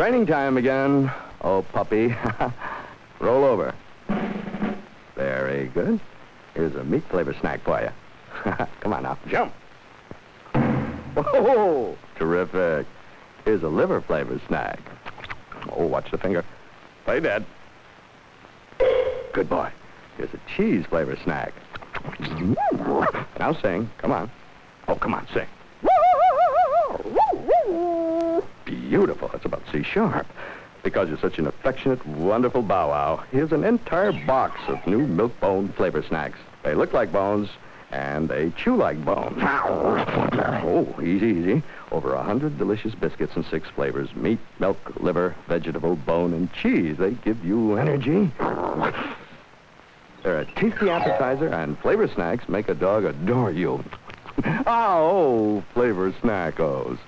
Training time again. Oh, puppy. Roll over. Very good. Here's a meat flavor snack for you. Come on now. Jump. Whoa! Terrific. Here's a liver flavor snack. Oh, watch the finger. Play dead. Good boy. Here's a cheese flavor snack. Now sing. Come on. Oh, come on, sing. Beautiful. That's about C-sharp. Because you're such an affectionate, wonderful bow-wow, here's an entire box of new Milk-Bone flavor snacks. They look like bones, and they chew like bones. Oh, easy, easy. Over 100 delicious biscuits in 6 flavors. Meat, milk, liver, vegetable, bone, and cheese. They give you energy. They're a tasty appetizer, and flavor snacks make a dog adore you. Oh, flavor snackos.